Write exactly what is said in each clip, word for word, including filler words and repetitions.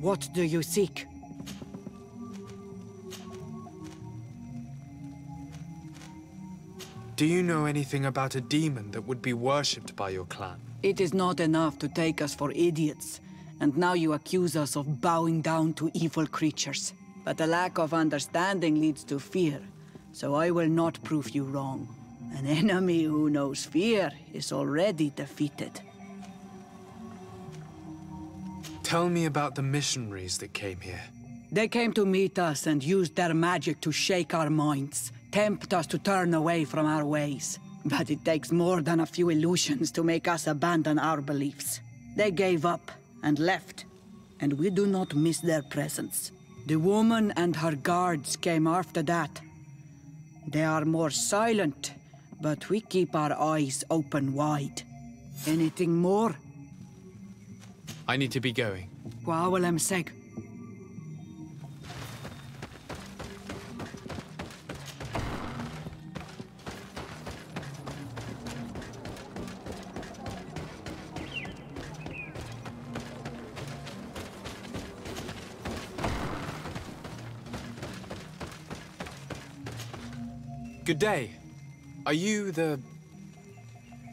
What do you seek? Do you know anything about a demon that would be worshipped by your clan? It is not enough to take us for idiots, and now you accuse us of bowing down to evil creatures. But a lack of understanding leads to fear, so I will not prove you wrong. An enemy who knows fear is already defeated. Tell me about the missionaries that came here. They came to meet us and used their magic to shake our minds. Tempt us to turn away from our ways. But it takes more than a few illusions to make us abandon our beliefs. They gave up and left, and we do not miss their presence. The woman and her guards came after that. They are more silent, but we keep our eyes open wide. Anything more? I need to be going. Wa'awalem seg. Good day. Are you the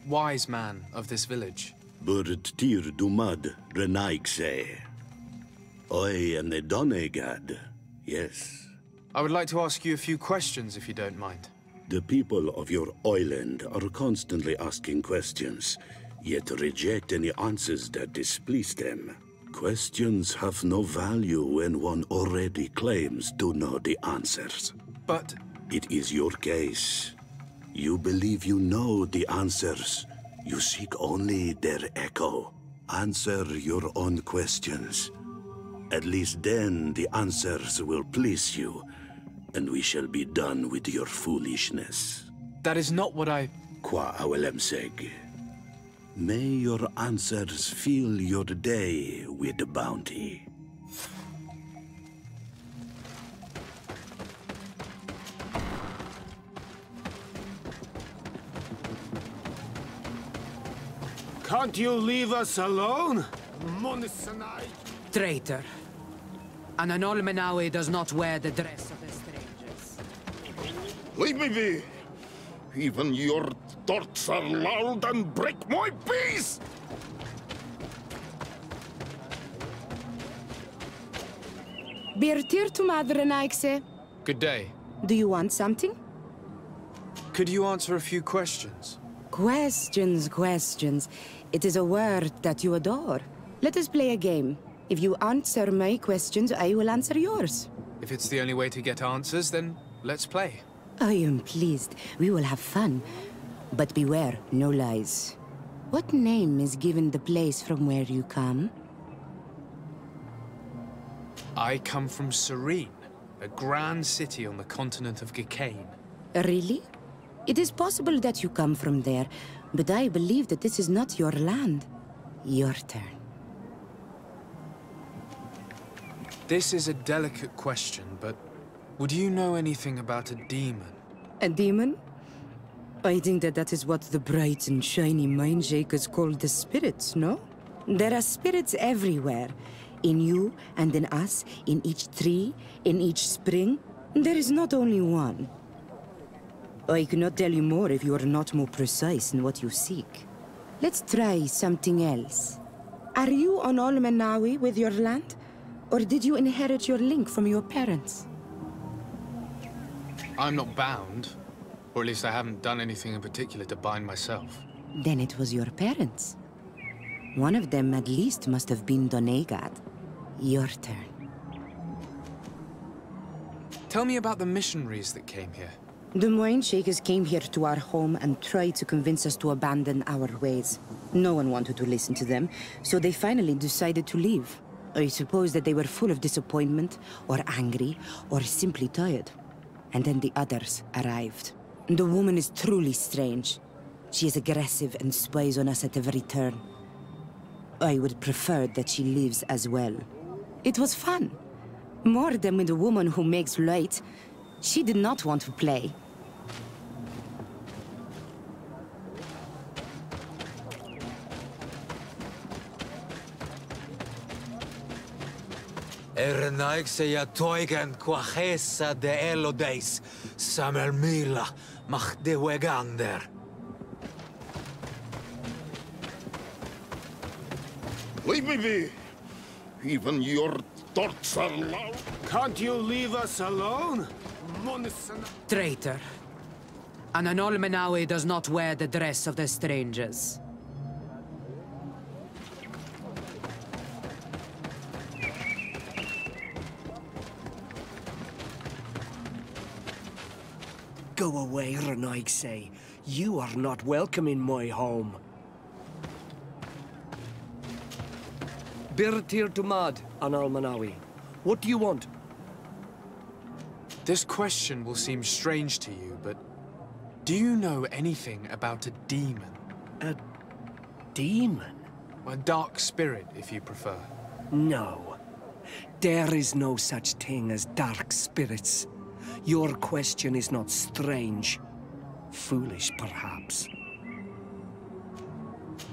wise man of this village? Burtir Dumad Ranoixi. I am the Donegad, yes. I would like to ask you a few questions if you don't mind. The people of your island are constantly asking questions, yet reject any answers that displease them. Questions have no value when one already claims to know the answers. But... It is your case. You believe you know the answers. You seek only their echo. Answer your own questions. At least then the answers will please you, and we shall be done with your foolishness. That is not what I... Qua'awalem seg. May your answers fill your day with bounty. Can't you leave us alone? Traitor. And an Olmenawi does not wear the dress of the strangers. Leave me be! Even your thoughts are loud and break my peace! Birtir to Madre Naikse. Good day. Do you want something? Could you answer a few questions? Questions, questions. It is a word that you adore. Let us play a game. If you answer my questions, I will answer yours. If it's the only way to get answers, then let's play. I am pleased. We will have fun. But beware, no lies. What name is given the place from where you come? I come from Serene, a grand city on the continent of Gacien. Really? It is possible that you come from there, but I believe that this is not your land. Your turn. This is a delicate question, but would you know anything about a demon? A demon? I think that that is what the bright and shiny Moine Shakers call the spirits, no? There are spirits everywhere. In you and in us, in each tree, in each spring. There is not only one. I cannot tell you more if you are not more precise in what you seek. Let's try something else. Are you on Olmenawi with your land? Or did you inherit your link from your parents? I'm not bound. Or at least I haven't done anything in particular to bind myself. Then it was your parents. One of them at least must have been Donegad. Your turn. Tell me about the missionaries that came here. The Moine Shakers came here to our home and tried to convince us to abandon our ways. No one wanted to listen to them, so they finally decided to leave. I suppose that they were full of disappointment, or angry, or simply tired. And then the others arrived. The woman is truly strange. She is aggressive and spies on us at every turn. I would prefer that she leaves as well. It was fun. More than with the woman who makes light. She did not want to play. Ernaixia toigen quahesa de elodeis, samermila machtewegander. Leave me be! Even your thoughts are loud. Can't you leave us alone? Traitor. And an Olmenawi does not wear the dress of the strangers. Go away, Ranoixi. You are not welcome in my home. Birtir Tumad, an Olmenawi. What do you want? This question will seem strange to you, but do you know anything about a demon? A demon? A dark spirit, if you prefer. No. There is no such thing as dark spirits. Your question is not strange. Foolish, perhaps.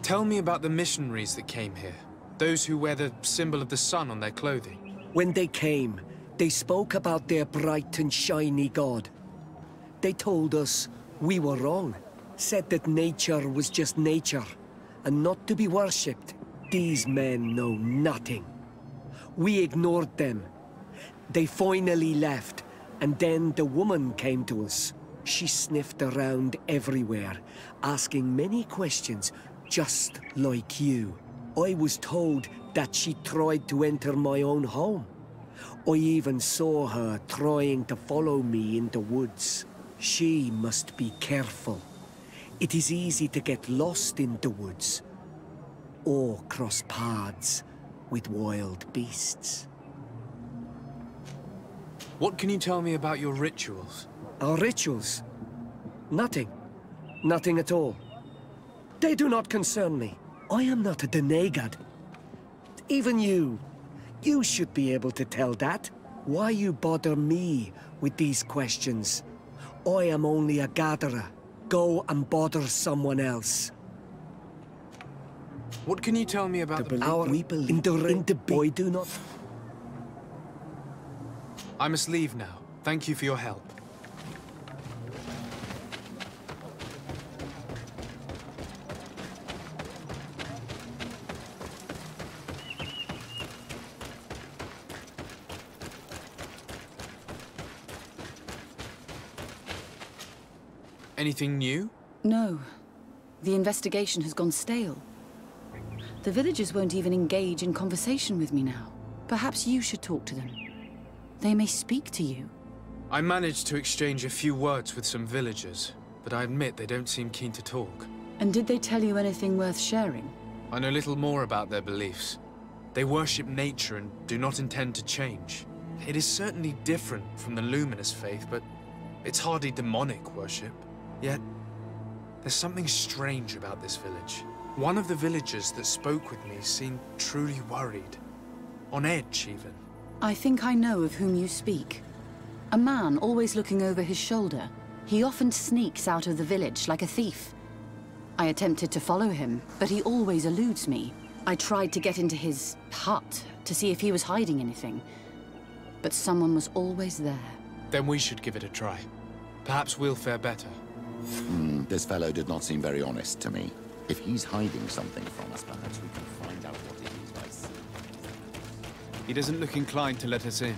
Tell me about the missionaries that came here. Those who wear the symbol of the sun on their clothing. When they came, they spoke about their bright and shiny god. They told us we were wrong. Said that nature was just nature, and not to be worshipped. These men know nothing. We ignored them. They finally left. And then the woman came to us. She sniffed around everywhere, asking many questions, just like you. I was told that she tried to enter my own home. I even saw her trying to follow me in the woods. She must be careful. It is easy to get lost in the woods, or cross paths with wild beasts. What can you tell me about your rituals? Our rituals? Nothing. Nothing at all. They do not concern me. I am not a Donegad. Even you. You should be able to tell that. Why you bother me with these questions? I am only a gatherer. Go and bother someone else. What can you tell me about the... Our... We believe in the... In the... I do not... I must leave now. Thank you for your help. Anything new? No. The investigation has gone stale. The villagers won't even engage in conversation with me now. Perhaps you should talk to them. They may speak to you. I managed to exchange a few words with some villagers, but I admit they don't seem keen to talk. And did they tell you anything worth sharing? I know little more about their beliefs. They worship nature and do not intend to change. It is certainly different from the luminous faith, but it's hardly demonic worship. Yet, there's something strange about this village. One of the villagers that spoke with me seemed truly worried. On edge, even. I think I know of whom you speak. A man always looking over his shoulder. He often sneaks out of the village like a thief. I attempted to follow him, but he always eludes me. I tried to get into his hut to see if he was hiding anything, but someone was always there. Then we should give it a try. Perhaps we'll fare better. Mm, this fellow did not seem very honest to me. If he's hiding something from us, perhaps we can find out what it is. He doesn't look inclined to let us in.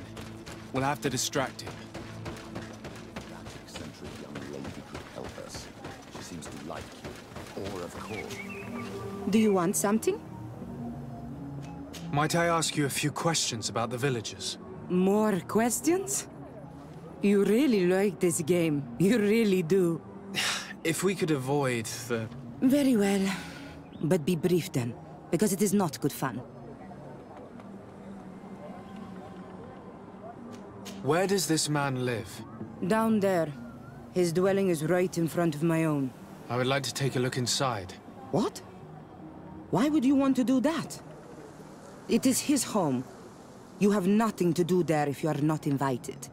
We'll have to distract him. That eccentric young lady could help us. She seems to like you, or of course. Do you want something? Might I ask you a few questions about the villagers? More questions? You really like this game. You really do. If we could avoid the... Very well. But be brief then, because it is not good fun. Where does this man live? Down there. His dwelling is right in front of my own. I would like to take a look inside. What? Why would you want to do that? It is his home. You have nothing to do there if you are not invited.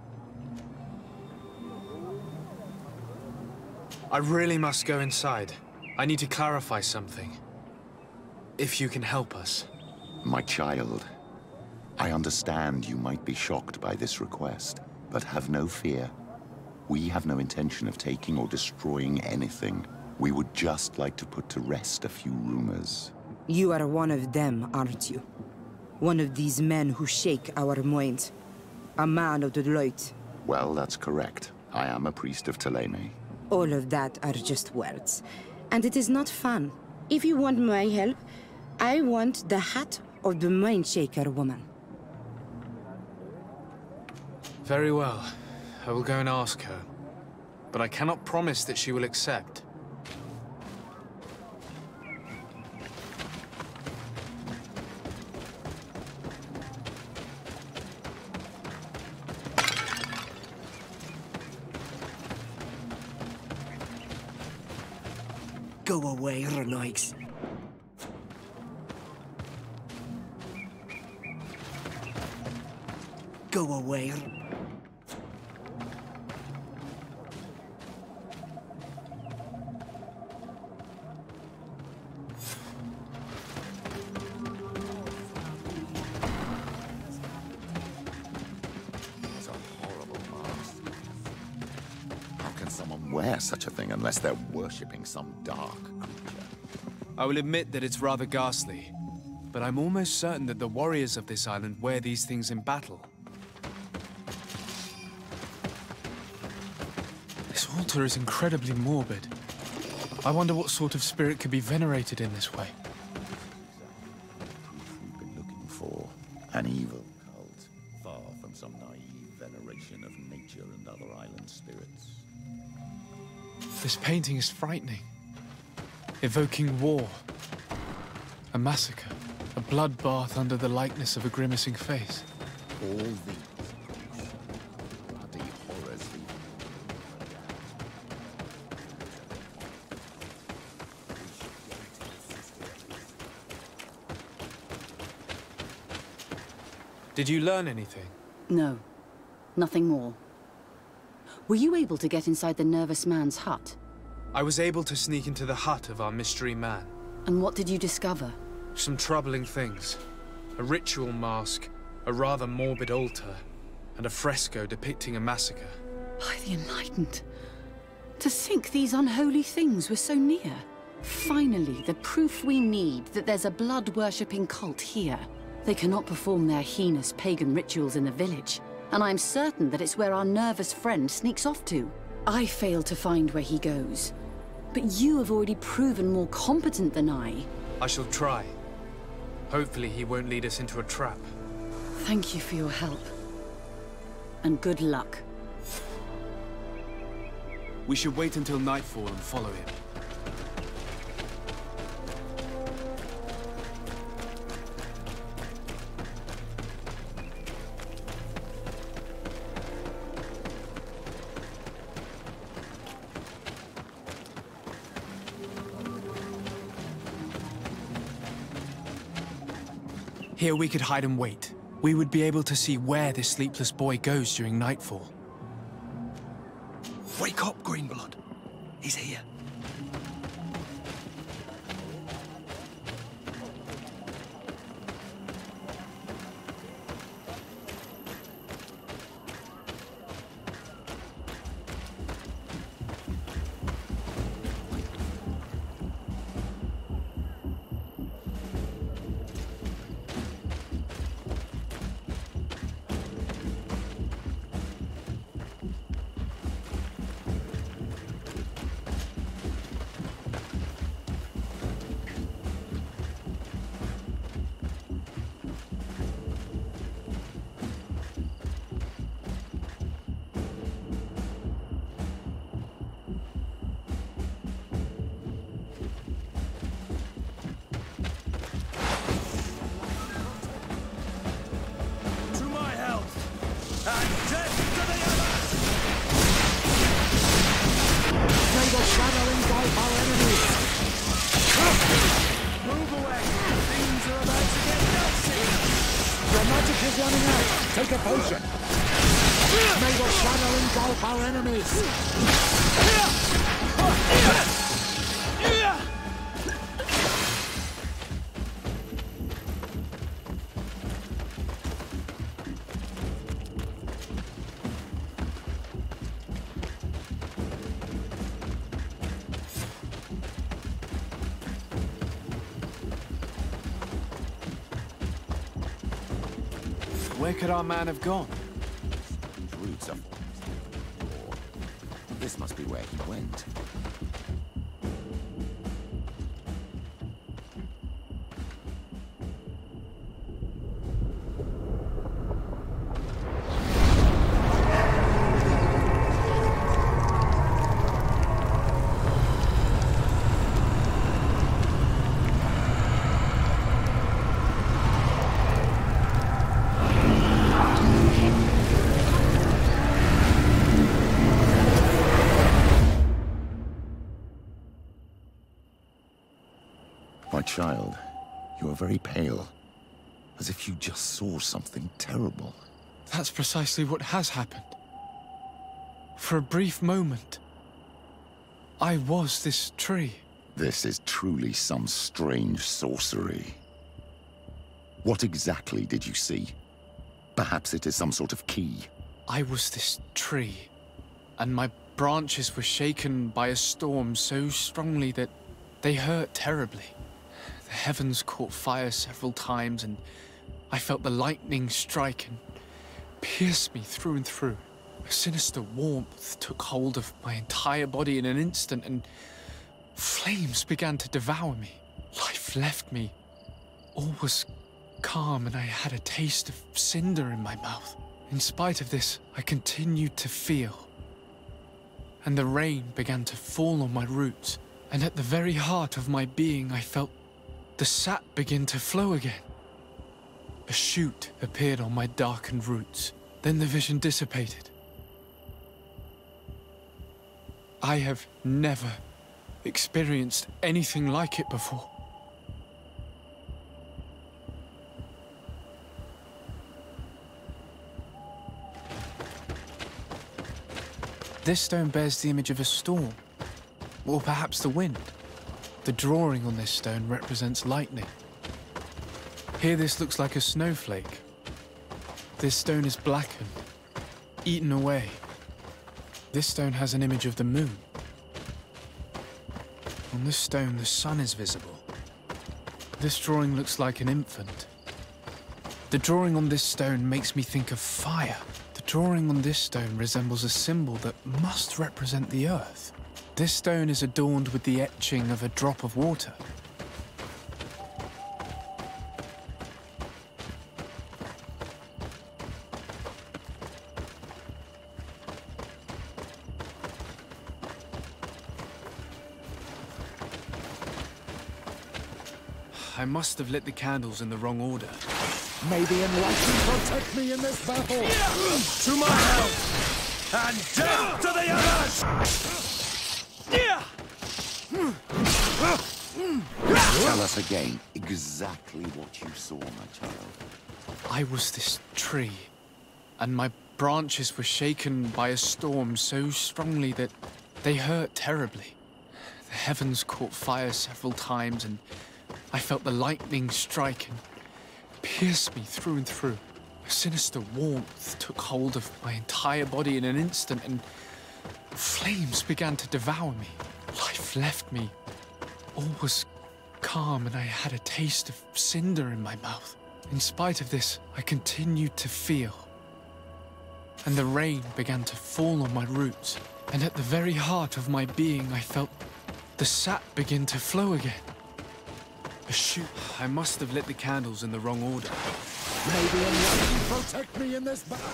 I really must go inside. I need to clarify something. If you can help us. My child, I understand you might be shocked by this request, but have no fear. We have no intention of taking or destroying anything. We would just like to put to rest a few rumors. You are one of them, aren't you? One of these men who shake our minds. A man of the light. Well, that's correct. I am a priest of Telene. All of that are just words. And it is not fun. If you want my help, I want the hat of the Moine Shaker woman. Very well. I will go and ask her. But I cannot promise that she will accept. Go away, Ranoixi. Go away. Such a thing unless they're worshipping some dark creature. I will admit that it's rather ghastly, but I'm almost certain that the warriors of this island wear these things in battle. This altar is incredibly morbid. I wonder what sort of spirit could be venerated in this way. We've been looking for an evil cult, far from some naive veneration of nature and other island spirits. This painting is frightening, evoking war, a massacre, a bloodbath under the likeness of a grimacing face. All these bloody horrors. Did you learn anything? No, nothing more. Were you able to get inside the nervous man's hut? I was able to sneak into the hut of our mystery man. And what did you discover? Some troubling things. A ritual mask, a rather morbid altar, and a fresco depicting a massacre. By the Enlightened! To think these unholy things were so near. Finally, the proof we need that there's a blood-worshipping cult here. They cannot perform their heinous pagan rituals in the village. And I'm certain that it's where our nervous friend sneaks off to. I failed to find where he goes, but you have already proven more competent than I. I shall try. Hopefully he won't lead us into a trap. Thank you for your help, and good luck. We should wait until nightfall and follow him. Here we could hide and wait. We would be able to see where this sleepless boy goes during nightfall. Wake up, Greenblood. He's here. Where could our man have gone? Roots are... This must be where he went. Child, you are very pale, as if you just saw something terrible. That's precisely what has happened. For a brief moment, I was this tree. This is truly some strange sorcery. What exactly did you see? Perhaps it is some sort of key. I was this tree, and my branches were shaken by a storm so strongly that they hurt terribly. The heavens caught fire several times, and I felt the lightning strike and pierce me through and through. A sinister warmth took hold of my entire body in an instant, and flames began to devour me. Life left me. All was calm, and I had a taste of cinder in my mouth. In spite of this, I continued to feel, and the rain began to fall on my roots, and at the very heart of my being I felt the sap began to flow again. A shoot appeared on my darkened roots. Then the vision dissipated. I have never experienced anything like it before. This stone bears the image of a storm, or perhaps the wind. The drawing on this stone represents lightning. Here this looks like a snowflake. This stone is blackened, eaten away. This stone has an image of the moon. On this stone the sun is visible. This drawing looks like an infant. The drawing on this stone makes me think of fire. The drawing on this stone resembles a symbol that must represent the earth. This stone is adorned with the etching of a drop of water. I must have lit the candles in the wrong order. May the Enlightened protect me in this battle! Yeah. To my help! And death to the others! Tell us again exactly what you saw, my child. I was this tree, and my branches were shaken by a storm so strongly that they hurt terribly. The heavens caught fire several times, and I felt the lightning strike and pierce me through and through. A sinister warmth took hold of my entire body in an instant, and flames began to devour me. Life left me. All was calm, and I had a taste of cinder in my mouth. In spite of this, I continued to feel, and the rain began to fall on my roots, and at the very heart of my being I felt the sap begin to flow again. A shoot. I must have lit the candles in the wrong order. May the Enlightened protect me in this battle!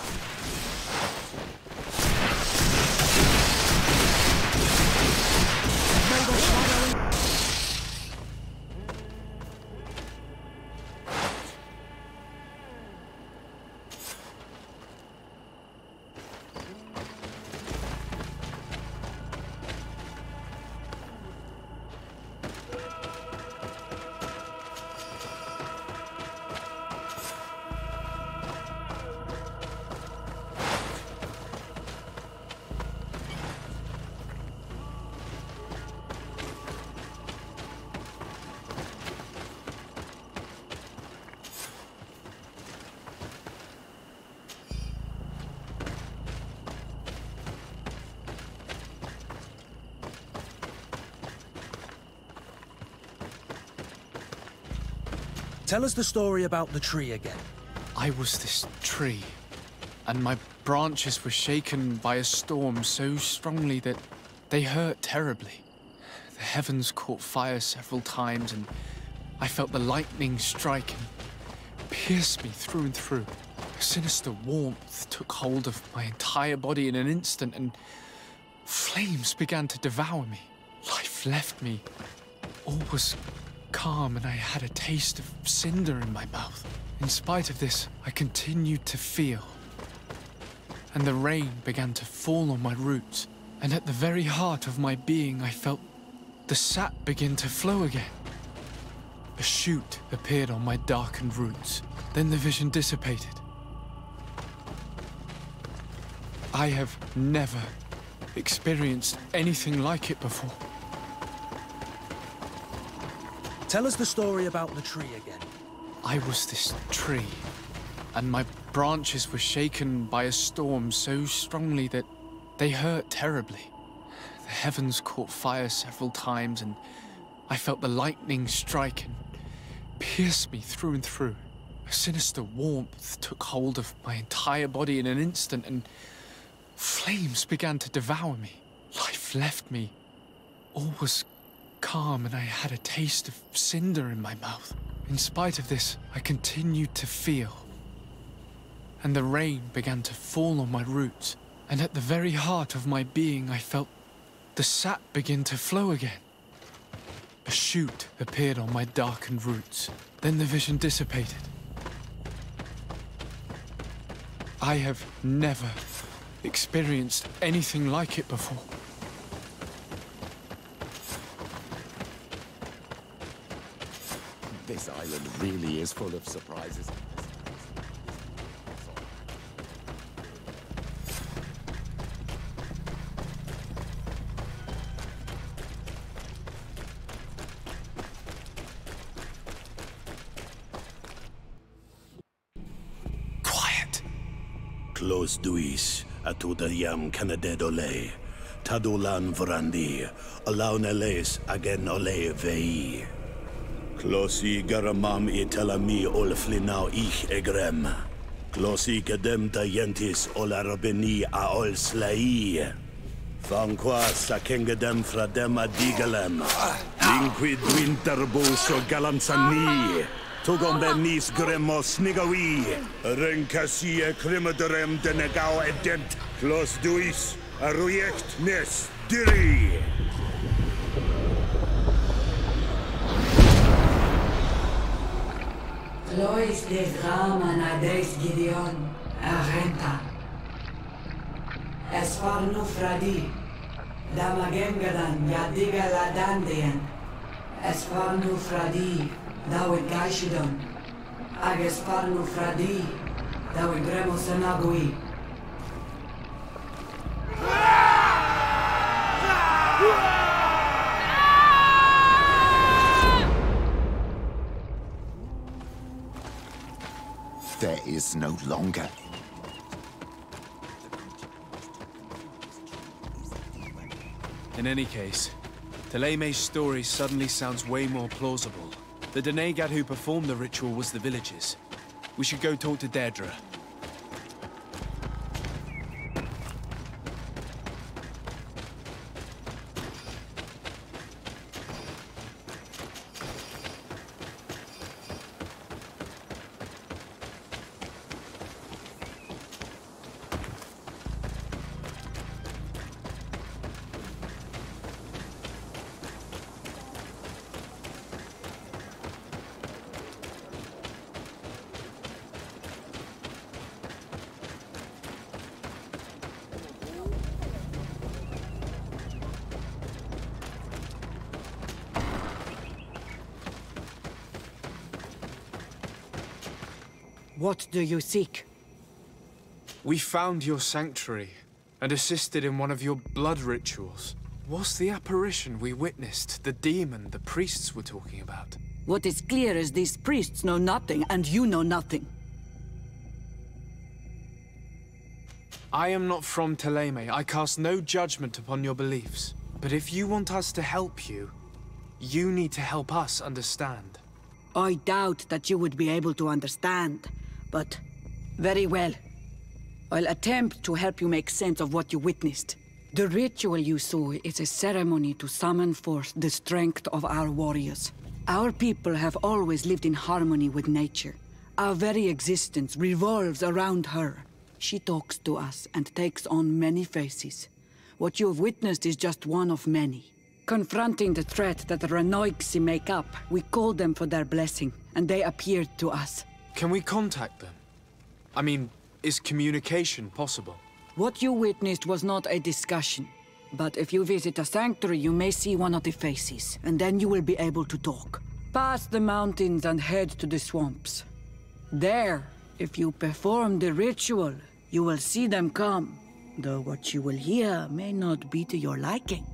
Tell us the story about the tree again. I was this tree, and my branches were shaken by a storm so strongly that they hurt terribly. The heavens caught fire several times, and I felt the lightning strike and pierce me through and through. A sinister warmth took hold of my entire body in an instant, and flames began to devour me. Life left me. All was calm, and I had a taste of cinder in my mouth. In spite of this, I continued to feel, and the rain began to fall on my roots, and at the very heart of my being I felt the sap begin to flow again. A shoot appeared on my darkened roots, then the vision dissipated. I have never experienced anything like it before. Tell us the story about the tree again. I was this tree, and my branches were shaken by a storm so strongly that they hurt terribly. The heavens caught fire several times, and I felt the lightning strike and pierce me through and through. A sinister warmth took hold of my entire body in an instant, and flames began to devour me. Life left me. All was calm, and I had a taste of cinder in my mouth. In spite of this, I continued to feel, and the rain began to fall on my roots, and at the very heart of my being I felt the sap begin to flow again. A shoot appeared on my darkened roots, then the vision dissipated. I have never experienced anything like it before. This island really is full of surprises. Quiet. Close duis. Atudariam canadedole, tadulan varandi, alaunales agenole vei. Closi garamam italami olflinau ich egrem. Closi kadem tayentis olarabeni aol slai. Vanqua sakengedem fradema digalem. Linquid winterbuso galamsani. Tugombenis gremos nigawi, renkasie krimaderem denegao edent, clos duis, arruiect nes diri. Clois des raman ades gideon, arenta. Esfarnu fradi, damagemgadan yadigaladandien, esfarnu fradi. Dawid Gaishidon, Agesparnu Fradi, Dawid Gremosenagui. There is no longer. In any case, Teleme's story suddenly sounds way more plausible. The Donegad who performed the ritual was the villagers. We should go talk to Deirdre. What do you seek? We found your sanctuary and assisted in one of your blood rituals. Was the apparition we witnessed the demon the priests were talking about? What is clear is these priests know nothing and you know nothing. I am not from Telene. I cast no judgment upon your beliefs. But if you want us to help you, you need to help us understand. I doubt that you would be able to understand. But Very well. I'll attempt to help you make sense of what you witnessed. The ritual you saw is a ceremony to summon forth the strength of our warriors. Our people have always lived in harmony with nature. Our very existence revolves around her. She talks to us and takes on many faces. What you have witnessed is just one of many. Confronting the threat that the Ranoixi make up, we called them for their blessing, and they appeared to us. Can we contact them? I mean, is communication possible? What you witnessed was not a discussion. But if you visit a sanctuary, you may see one of the faces, and then you will be able to talk. Pass the mountains and head to the swamps. There, if you perform the ritual, you will see them come, though what you will hear may not be to your liking.